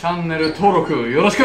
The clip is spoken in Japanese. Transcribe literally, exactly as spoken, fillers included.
チャンネル登録よろしく。